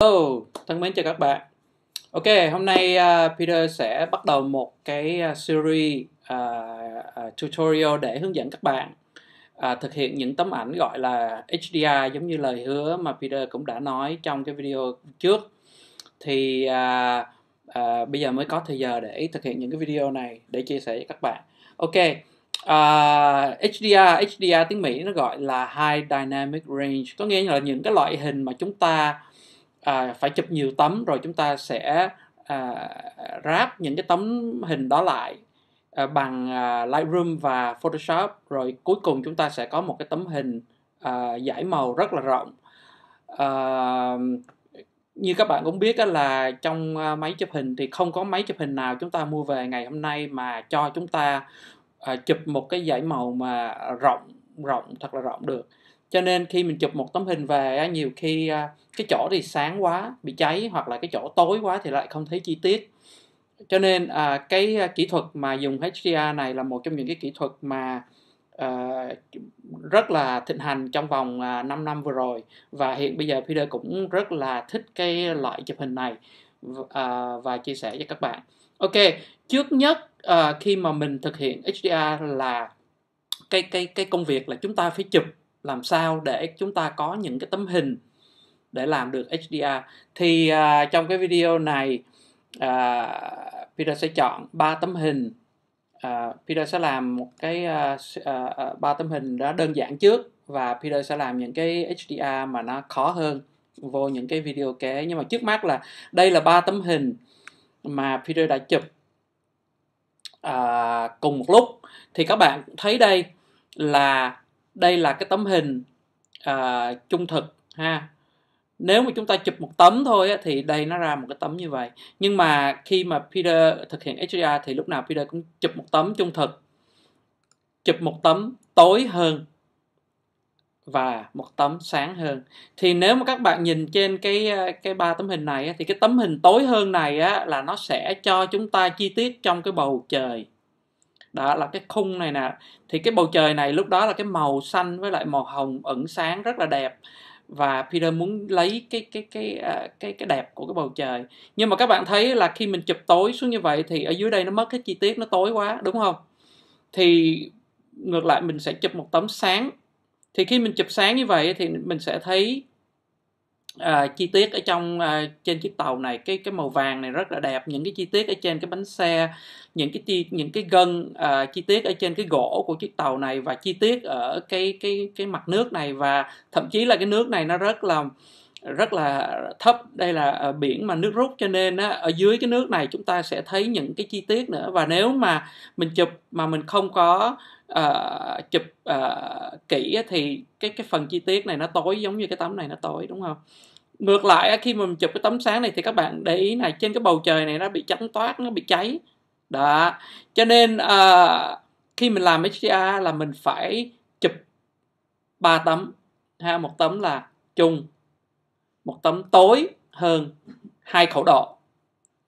Hello, thân mến chào các bạn. Ok, hôm nay Peter sẽ bắt đầu một cái series tutorial để hướng dẫn các bạn thực hiện những tấm ảnh gọi là HDR, giống như lời hứa mà Peter cũng đã nói trong cái video trước. Thì bây giờ mới có thời giờ để thực hiện những cái video này để chia sẻ với các bạn. Ok, HDR tiếng Mỹ nó gọi là High Dynamic Range, có nghĩa là những cái loại hình mà chúng ta phải chụp nhiều tấm rồi chúng ta sẽ ráp những cái tấm hình đó lại bằng Lightroom và Photoshop, rồi cuối cùng chúng ta sẽ có một cái tấm hình dải màu rất là rộng. Như các bạn cũng biết là trong máy chụp hình thì không có máy chụp hình nào chúng ta mua về ngày hôm nay mà cho chúng ta chụp một cái dải màu mà rộng thật là rộng được. Cho nên khi mình chụp một tấm hình về, nhiều khi cái chỗ thì sáng quá bị cháy, hoặc là cái chỗ tối quá thì lại không thấy chi tiết. Cho nên cái kỹ thuật mà dùng HDR này là một trong những cái kỹ thuật mà rất là thịnh hành trong vòng 5 năm vừa rồi. Và hiện bây giờ Peter cũng rất là thích cái loại chụp hình này và chia sẻ cho các bạn. Ok, trước nhất khi mà mình thực hiện HDR là cái công việc là chúng ta phải chụp làm sao để chúng ta có những cái tấm hình để làm được HDR. Thì trong cái video này Peter sẽ chọn 3 tấm hình. Peter sẽ làm một cái 3 tấm hình đó đơn giản trước, và Peter sẽ làm những cái HDR mà nó khó hơn vô những cái video kế. Nhưng mà trước mắt là đây là 3 tấm hình mà Peter đã chụp cùng một lúc. Thì các bạn thấy đây là cái tấm hình trung thực ha. Nếu mà chúng ta chụp một tấm thôi á, thì đây nó ra một cái tấm như vậy. Nhưng mà khi mà Peter thực hiện HDR thì lúc nào Peter cũng chụp một tấm trung thực, chụp một tấm tối hơn và một tấm sáng hơn. Thì nếu mà các bạn nhìn trên cái 3 tấm hình này á, thì cái tấm hình tối hơn này á, là nó sẽ cho chúng ta chi tiết trong cái bầu trời. Đó là cái khung này nè. Thì cái bầu trời này lúc đó là cái màu xanh với lại màu hồng ẩn sáng rất là đẹp. Và Peter muốn lấy cái đẹp của cái bầu trời. Nhưng mà các bạn thấy là khi mình chụp tối xuống như vậy thì ở dưới đây nó mất hết chi tiết, nó tối quá, đúng không? Thì ngược lại mình sẽ chụp một tấm sáng. Thì khi mình chụp sáng như vậy thì mình sẽ thấy chi tiết ở trong trên chiếc tàu này, cái màu vàng này rất là đẹp, những cái chi tiết ở trên cái bánh xe, những cái gân, chi tiết ở trên cái gỗ của chiếc tàu này, và chi tiết ở cái mặt nước này, và thậm chí là cái nước này nó rất là thấp. Đây là biển mà nước rút, cho nên ở dưới cái nước này chúng ta sẽ thấy những cái chi tiết nữa. Và nếu mà mình chụp mà mình không có chụp kỹ thì cái phần chi tiết này nó tối, giống như cái tấm này nó tối, đúng không? Ngược lại khi mà mình chụp cái tấm sáng này thì các bạn để ý này, trên cái bầu trời này nó bị trắng toát, nó bị cháy. Đó. Cho nên khi mình làm HDR là mình phải chụp 3 tấm ha, một tấm là chung, một tấm tối hơn 2 khẩu độ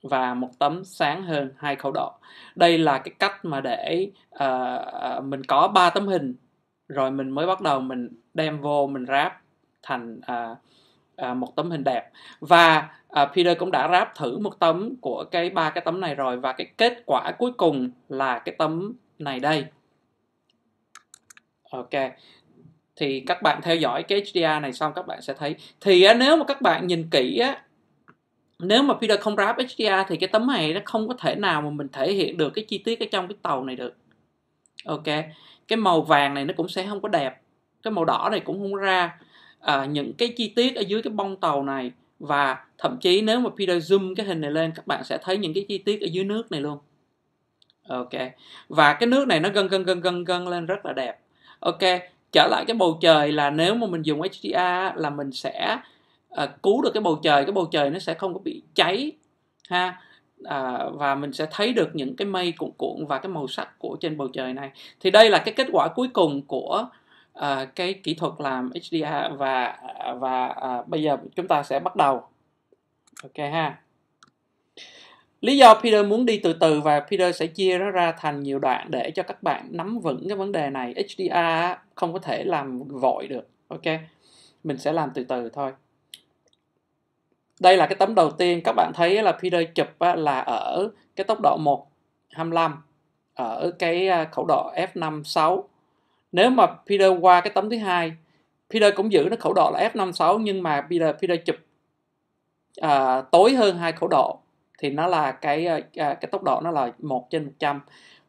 và một tấm sáng hơn 2 khẩu độ. Đây là cái cách mà để mình có 3 tấm hình rồi mình mới bắt đầu mình đem vô mình ráp thành một tấm hình đẹp. Và Peter cũng đã ráp thử một tấm của ba cái tấm này rồi, và cái kết quả cuối cùng là cái tấm này đây. Ok. Thì các bạn theo dõi cái HDR này xong các bạn sẽ thấy. Thì nếu mà các bạn nhìn kỹ á, nếu mà Peter không ráp HDR thì cái tấm này nó không có thể nào mà mình thể hiện được cái chi tiết ở trong cái tàu này được. Ok. Cái màu vàng này nó cũng sẽ không có đẹp. Cái màu đỏ này cũng không ra. Những cái chi tiết ở dưới cái bông tàu này. Và thậm chí nếu mà Peter zoom cái hình này lên, các bạn sẽ thấy những cái chi tiết ở dưới nước này luôn. Ok. Và cái nước này nó gân lên rất là đẹp. Ok. Trở lại cái bầu trời là nếu mà mình dùng HDR là mình sẽ cứu được cái bầu trời nó sẽ không có bị cháy ha, và mình sẽ thấy được những cái mây cuộn và cái màu sắc của trên bầu trời này. Thì đây là cái kết quả cuối cùng của cái kỹ thuật làm HDR, và bây giờ chúng ta sẽ bắt đầu. Ok ha. Lý do Peter muốn đi từ từ và Peter sẽ chia nó ra thành nhiều đoạn để cho các bạn nắm vững cái vấn đề này. HDR không có thể làm vội được. Ok, mình sẽ làm từ từ thôi. Đây là cái tấm đầu tiên, các bạn thấy là Peter chụp là ở cái tốc độ 1:25 ở cái khẩu độ f5.6. Nếu mà Peter qua cái tấm thứ hai, Peter cũng giữ nó khẩu độ là f5.6 nhưng mà Peter chụp tối hơn hai khẩu độ thì nó là cái tốc độ nó là 1/100.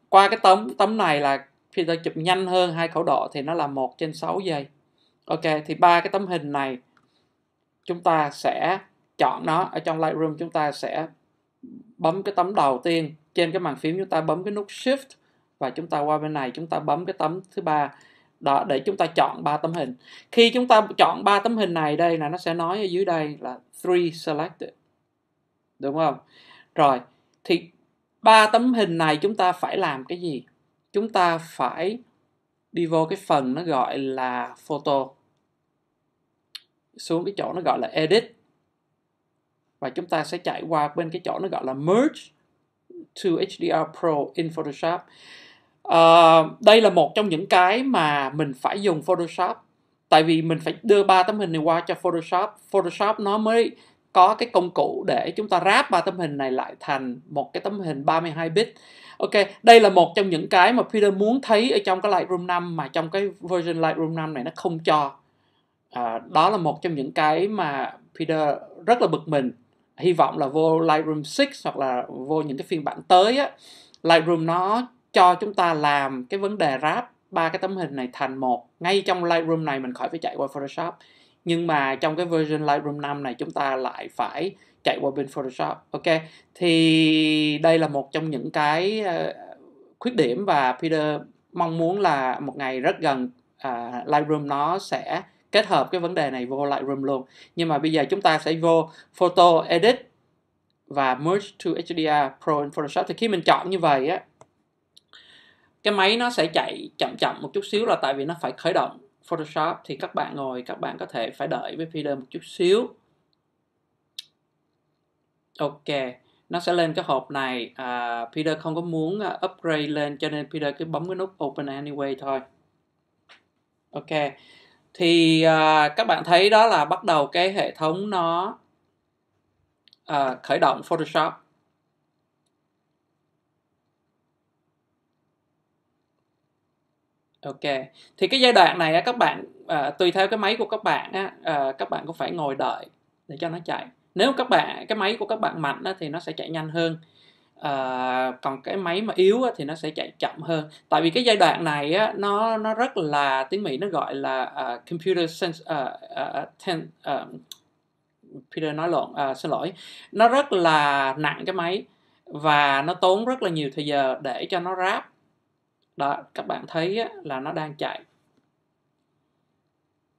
Qua cái tấm này là Peter chụp nhanh hơn hai khẩu độ thì nó là 1/6 giây. Ok, thì ba cái tấm hình này chúng ta sẽ chọn nó ở trong Lightroom. Chúng ta sẽ bấm cái tấm đầu tiên trên cái bàn phím, chúng ta bấm cái nút Shift và chúng ta qua bên này chúng ta bấm cái tấm thứ ba đó để chúng ta chọn ba tấm hình. Khi chúng ta chọn ba tấm hình này, đây là nó sẽ nói ở dưới đây là 3 selected, đúng không? Rồi thì ba tấm hình này chúng ta phải làm cái gì? Chúng ta phải đi vô cái phần nó gọi là Photo, xuống cái chỗ nó gọi là Edit, và chúng ta sẽ chạy qua bên cái chỗ nó gọi là Merge to HDR Pro in Photoshop. Đây là một trong những cái mà mình phải dùng Photoshop, tại vì mình phải đưa ba tấm hình này qua cho Photoshop. Photoshop nó mới có cái công cụ để chúng ta ráp ba tấm hình này lại thành một cái tấm hình 32 bit. Ok, đây là một trong những cái mà Peter muốn thấy ở trong cái Lightroom 5 mà trong cái version Lightroom 5 này nó không cho. Đó là một trong những cái mà Peter rất là bực mình. Hy vọng là vô Lightroom 6 hoặc là vô những cái phiên bản tới á, Lightroom nó cho chúng ta làm cái vấn đề ráp ba cái tấm hình này thành một ngay trong Lightroom này, mình khỏi phải chạy qua Photoshop. Nhưng mà trong cái version Lightroom 5 này chúng ta lại phải chạy qua bên Photoshop. Ok, thì đây là một trong những cái khuyết điểm và Peter mong muốn là một ngày rất gần Lightroom nó sẽ kết hợp cái vấn đề này vô Lightroom luôn. Nhưng mà bây giờ chúng ta sẽ vô Photo, Edit và Merge to HDR Pro in Photoshop. Thì khi mình chọn như vậy á, cái máy nó sẽ chạy chậm chậm một chút xíu là tại vì nó phải khởi động Photoshop. Thì các bạn có thể phải đợi với Peter một chút xíu. Ok, nó sẽ lên cái hộp này. Peter không có muốn upgrade lên cho nên Peter cứ bấm cái nút Open Anyway thôi. Ok, thì các bạn thấy đó là bắt đầu cái hệ thống nó khởi động Photoshop. Ok, thì cái giai đoạn này các bạn tùy theo cái máy của các bạn các bạn cũng phải ngồi đợi để cho nó chạy. Nếu cái máy của các bạn mạnh thì nó sẽ chạy nhanh hơn, còn cái máy mà yếu thì nó sẽ chạy chậm hơn. Tại vì cái giai đoạn này nó rất là, tiếng Mỹ nó gọi là computer sense, Peter nói lộn, xin lỗi, nó rất là nặng cái máy và nó tốn rất là nhiều thời giờ để cho nó ráp. Đó, các bạn thấy là nó đang chạy.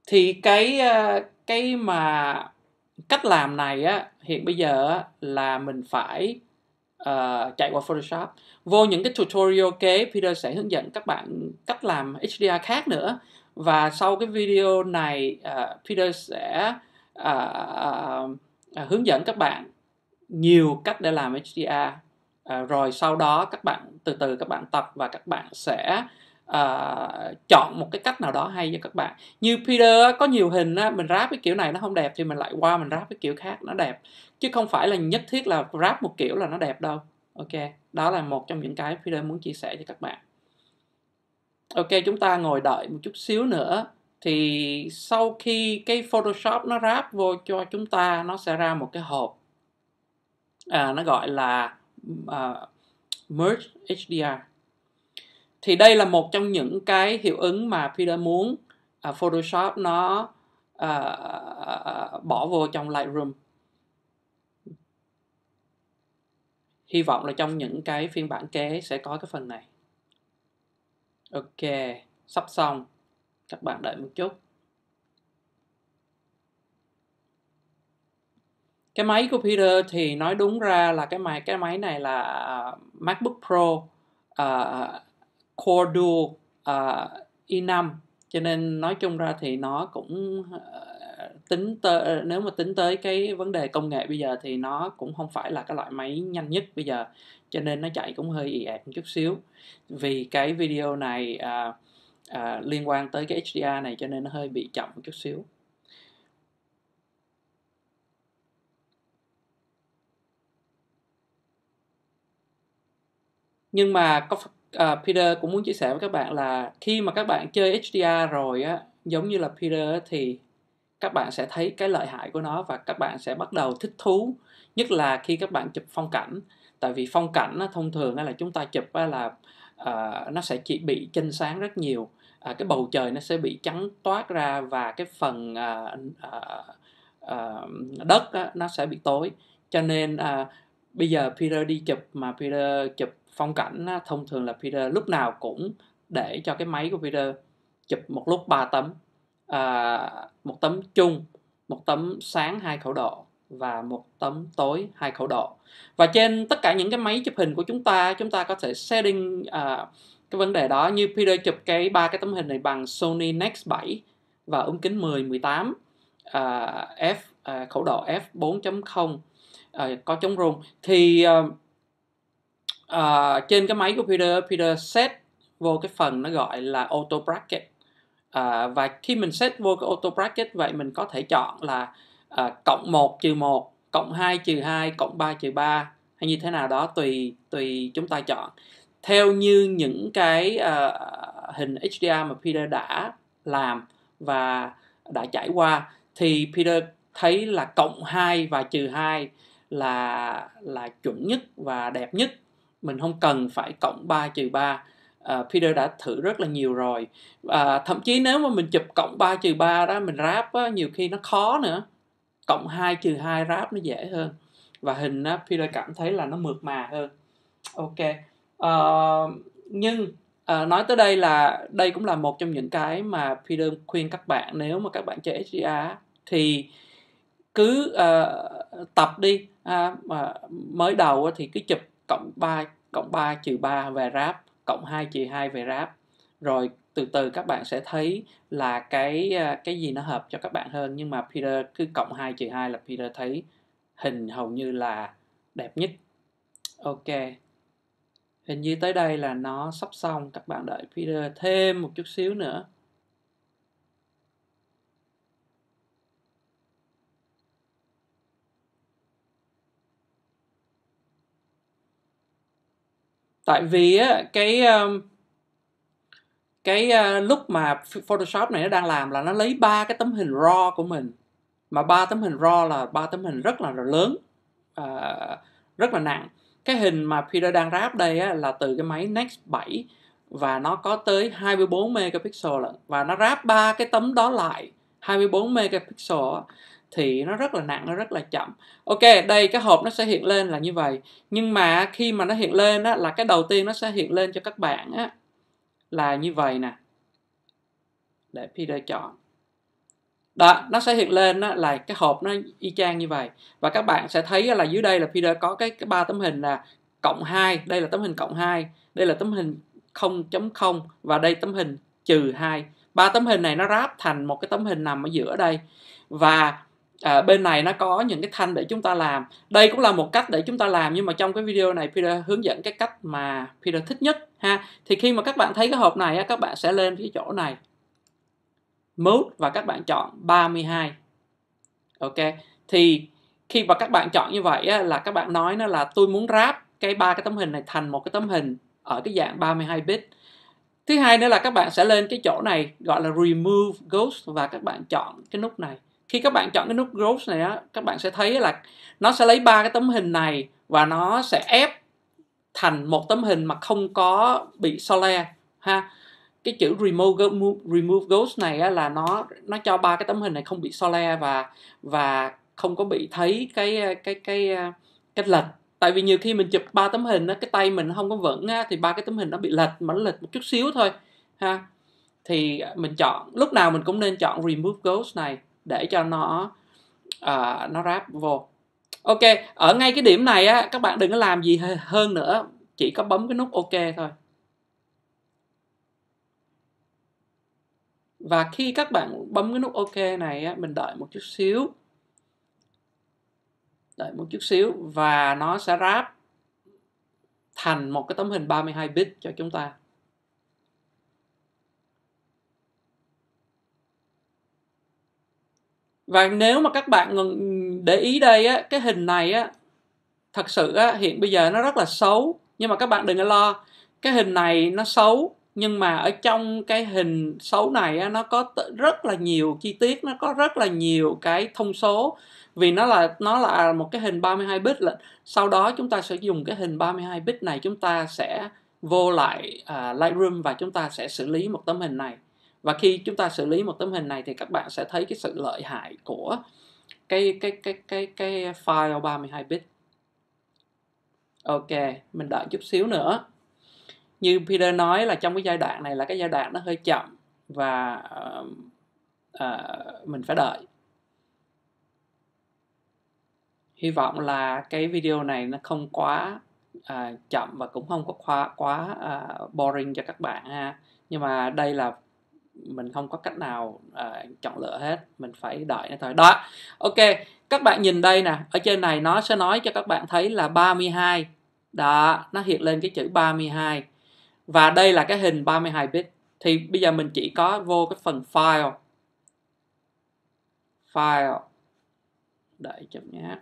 Thì cái mà cách làm này hiện bây giờ là mình phải chạy qua Photoshop. Vô những cái tutorial kế, Peter sẽ hướng dẫn các bạn cách làm HDR khác nữa. Và sau cái video này Peter sẽ hướng dẫn các bạn nhiều cách để làm HDR. Rồi sau đó các bạn từ từ các bạn tập và các bạn sẽ chọn một cái cách nào đó hay cho các bạn. Như Peter có nhiều hình mình ráp cái kiểu này nó không đẹp thì mình lại qua mình ráp cái kiểu khác nó đẹp, chứ không phải là nhất thiết là ráp một kiểu là nó đẹp đâu. Ok, đó là một trong những cái Peter muốn chia sẻ cho các bạn. Ok, chúng ta ngồi đợi một chút xíu nữa. Thì sau khi cái Photoshop nó ráp vô cho chúng ta, nó sẽ ra một cái hộp nó gọi là Merge HDR. Thì đây là một trong những cái hiệu ứng mà Peter muốn Photoshop nó bỏ vô trong Lightroom. Hy vọng là trong những cái phiên bản kế sẽ có cái phần này. Ok, sắp xong. Các bạn đợi một chút. Cái máy của Peter thì nói đúng ra là cái máy này là MacBook Pro Core Duo i5, cho nên nói chung ra thì nó cũng nếu mà tính tới cái vấn đề công nghệ bây giờ thì nó cũng không phải là cái loại máy nhanh nhất bây giờ, cho nên nó chạy cũng hơi ì ạch một chút xíu. Vì cái video này liên quan tới cái HDR này cho nên nó hơi bị chậm một chút xíu. Nhưng mà Peter cũng muốn chia sẻ với các bạn là khi mà các bạn chơi HDR rồi á, giống như là Peter, thì các bạn sẽ thấy cái lợi hại của nó và các bạn sẽ bắt đầu thích thú, nhất là khi các bạn chụp phong cảnh. Tại vì phong cảnh thông thường là chúng ta chụp là nó sẽ chỉ bị chênh sáng rất nhiều, cái bầu trời nó sẽ bị trắng toát ra và cái phần đất nó sẽ bị tối. Cho nên bây giờ Peter đi chụp, mà Peter chụp phong cảnh thông thường là Peter lúc nào cũng để cho cái máy của Peter chụp một lúc 3 tấm, một tấm chung, một tấm sáng 2 khẩu độ và một tấm tối 2 khẩu độ. Và trên tất cả những cái máy chụp hình của chúng ta có thể setting cái vấn đề đó. Như Peter chụp cái 3 cái tấm hình này bằng Sony Nex 7 và ống kính 10-18 khẩu độ f4.0 có chống rung, thì trên cái máy của Peter set vô cái phần nó gọi là Auto Bracket. Và khi mình set vô cái Auto Bracket vậy, mình có thể chọn là cộng 1-1, cộng 2-2, cộng 3-3 hay như thế nào đó, tùy chúng ta chọn theo như những cái hình HDR mà Peter đã làm và đã trải qua. Thì Peter thấy là cộng 2 và -2 là chuẩn nhất và đẹp nhất, mình không cần phải cộng 3-3. Peter đã thử rất là nhiều rồi. Thậm chí nếu mà mình chụp cộng 3-3 đó, mình ráp nhiều khi nó khó nữa, cộng 2-2 ráp nó dễ hơn và hình Peter cảm thấy là nó mượt mà hơn. Ok, nhưng nói tới đây là đây cũng là một trong những cái mà Peter khuyên các bạn, nếu mà các bạn chơi HDR thì cứ tập đi, mới đầu thì cứ chụp cộng 3-3 về ráp, cộng 2-2 về ráp, rồi từ từ các bạn sẽ thấy là cái gì nó hợp cho các bạn hơn. Nhưng mà Peter cứ cộng 2-2 là Peter thấy hình hầu như là đẹp nhất. Ok, hình như tới đây là nó sắp xong, các bạn đợi Peter thêm một chút xíu nữa. Tại vì cái lúc mà Photoshop này nó đang làm là nó lấy 3 cái tấm hình raw của mình, mà 3 tấm hình raw là 3 tấm hình rất là lớn, rất là nặng. Cái hình mà Peter đang ráp đây là từ cái máy Nex 7 và nó có tới 24 megapixel và nó ráp 3 cái tấm đó lại 24 megapixel thì nó rất là nặng, nó rất là chậm. Ok, đây cái hộp nó sẽ hiện lên là như vậy. Nhưng mà khi mà nó hiện lên là cái đầu tiên nó sẽ hiện lên cho các bạn là như vậy nè. Để Peter chọn. Đó, nó sẽ hiện lên là cái hộp nó y chang như vậy. Và các bạn sẽ thấy là dưới đây là Peter có cái 3 tấm hình là cộng 2. Đây là tấm hình cộng 2. Đây là tấm hình 0.0 và đây tấm hình -2. 3 tấm hình này nó ráp thành một cái tấm hình nằm ở giữa đây. Và bên này nó có những cái thanh để chúng ta làm. Đây cũng là một cách để chúng ta làm, nhưng mà trong cái video này Peter hướng dẫn cái cách mà Peter thích nhất ha. Thì khi mà các bạn thấy cái hộp này, các bạn sẽ lên cái chỗ này Mode và các bạn chọn 32. Ok, thì khi mà các bạn chọn như vậy là các bạn nói nó là tôi muốn ráp cái 3 cái tấm hình này thành một cái tấm hình ở cái dạng 32 bit. Thứ hai nữa là các bạn sẽ lên cái chỗ này gọi là Remove Ghost và các bạn chọn cái nút này. Khi các bạn chọn cái nút Ghost này các bạn sẽ thấy là nó sẽ lấy 3 cái tấm hình này và nó sẽ ép thành một tấm hình mà không có bị sole ha. Cái chữ Remove Ghost này là nó cho 3 cái tấm hình này không bị sole và không có bị thấy cái lệch. Tại vì nhiều khi mình chụp 3 tấm hình cái tay mình không có vững thì 3 cái tấm hình nó bị lệch, mà nó lệch một chút xíu thôi ha. Thì mình chọn, lúc nào mình cũng nên chọn Remove Ghost này để cho nó ráp vô. Ok, ở ngay cái điểm này các bạn đừng có làm gì hơn nữa, chỉ có bấm cái nút OK thôi. Và khi các bạn bấm cái nút OK này mình đợi một chút xíu. Đợi một chút xíu và nó sẽ ráp thành một cái tấm hình 32 bit cho chúng ta. Và nếu mà các bạn để ý đây cái hình này thật sự hiện bây giờ nó rất là xấu, Nhưng mà các bạn đừng có lo, cái hình này nó xấu, nhưng mà ở trong cái hình xấu này nó có rất là nhiều chi tiết, nó có rất là nhiều cái thông số. Vì nó là một cái hình 32 bit lận. Sau đó chúng ta sẽ dùng cái hình 32 bit này, chúng ta sẽ vô lại Lightroom và chúng ta sẽ xử lý một tấm hình này. Và khi chúng ta xử lý một tấm hình này thì các bạn sẽ thấy cái sự lợi hại của cái file 32 bit. Ok, mình đợi chút xíu nữa. Như Peter nói là trong cái giai đoạn này là cái giai đoạn nó hơi chậm và mình phải đợi. Hy vọng là cái video này nó không quá chậm và cũng không có quá boring cho các bạn ha. Nhưng mà đây là mình không có cách nào chọn lựa hết, mình phải đợi nó thôi. Đó, ok, các bạn nhìn đây nè, ở trên này nó sẽ nói cho các bạn thấy là 32. Đó, nó hiện lên cái chữ 32. Và đây là cái hình 32 bit. Thì bây giờ mình chỉ có vô cái phần file. File. Đợi chậm nhé.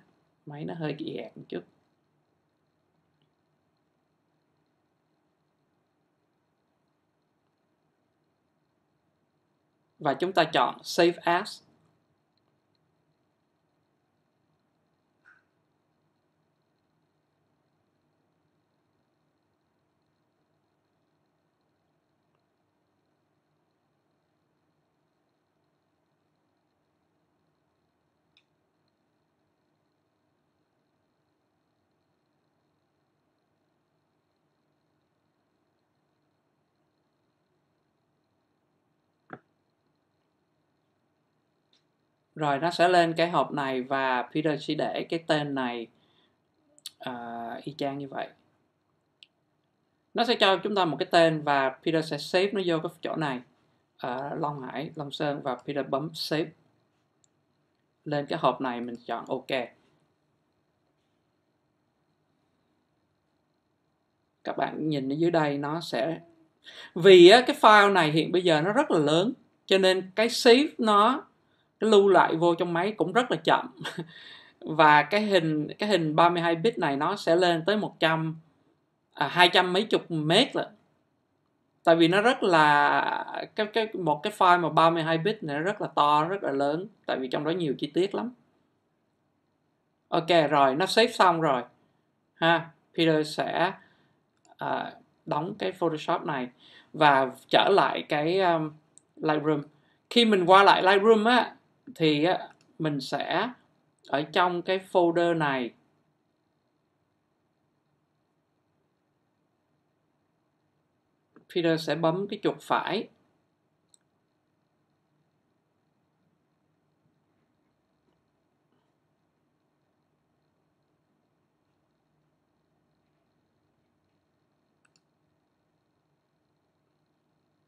Máy nó hơi kỳ hẹp một chút. Và chúng ta chọn Save As. Rồi nó sẽ lên cái hộp này và Peter sẽ để cái tên này y chang như vậy. Nó sẽ cho chúng ta một cái tên và Peter sẽ save nó vô cái chỗ này. Long Hải, Long Sơn, và Peter bấm save. Lên cái hộp này mình chọn OK. Các bạn nhìn ở dưới đây nó sẽ... Vì cái file này hiện bây giờ nó rất là lớn, cho nên cái save nó... Cái lưu lại vô trong máy cũng rất là chậm. Và cái hình 32 bit này nó sẽ lên tới 200 mấy chục mét lận. Tại vì nó rất là một cái file mà 32 bit này nó rất là to, rất là lớn, tại vì trong đó nhiều chi tiết lắm. Ok rồi, nó save xong rồi. Ha, Peter sẽ đóng cái Photoshop này và trở lại cái Lightroom. Khi mình qua lại Lightroom á, thì mình sẽ ở trong cái folder này. Peter sẽ bấm cái chuột phải.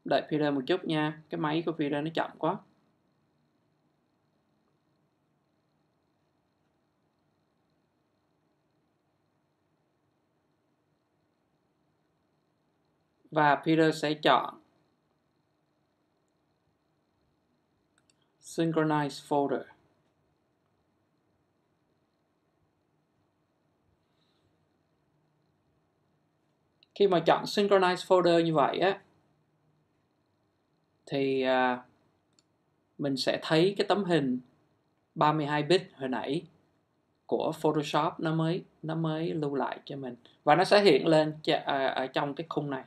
Đợi Peter một chút nha, cái máy của Peter nó chậm quá. Và Peter sẽ chọn Synchronize Folder. Khi mà chọn Synchronize Folder như vậy á, thì mình sẽ thấy cái tấm hình 32 bit hồi nãy của Photoshop nó mới lưu lại cho mình. Và nó sẽ hiện lên ở trong cái khung này.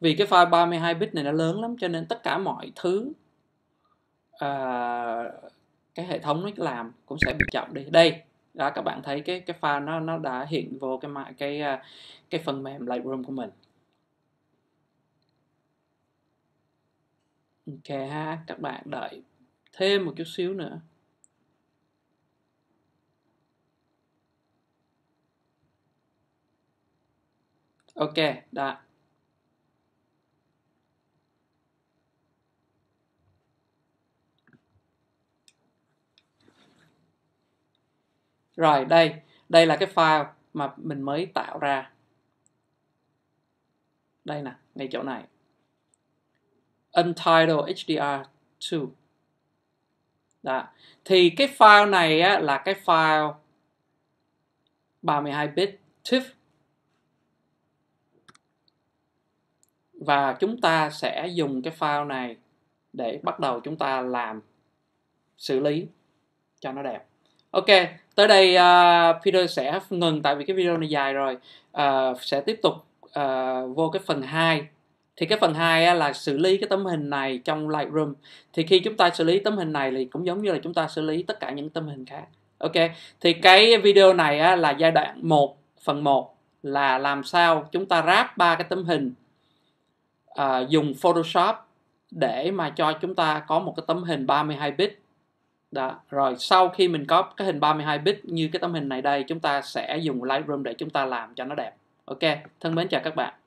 Vì cái file 32 bit này nó lớn lắm, cho nên tất cả mọi thứ cái hệ thống nó làm cũng sẽ bị chậm đi. Đây, đó các bạn thấy cái file nó đã hiện vô cái phần mềm Lightroom của mình. Ok ha, các bạn đợi thêm một chút xíu nữa. Ok, đã. Rồi đây là cái file mà mình mới tạo ra. Đây nè, ngay chỗ này. UntitledHDR2. Đó. Thì cái file này á, là cái file 32 bit TIFF. Và chúng ta sẽ dùng cái file này để bắt đầu chúng ta làm xử lý cho nó đẹp. Ok, tới đây Peter sẽ ngừng tại vì cái video này dài rồi. Sẽ tiếp tục vô cái phần 2. Thì cái phần 2 là xử lý cái tấm hình này trong Lightroom. Thì khi chúng ta xử lý tấm hình này thì cũng giống như là chúng ta xử lý tất cả những tấm hình khác. Ok, thì cái video này là giai đoạn 1, phần 1 là làm sao chúng ta ráp ba cái tấm hình dùng Photoshop để mà cho chúng ta có một cái tấm hình 32 bit. Đó. Rồi sau khi mình có cái hình 32 bit như cái tấm hình này đây, chúng ta sẽ dùng Lightroom để chúng ta làm cho nó đẹp. Ok, thân mến chào các bạn.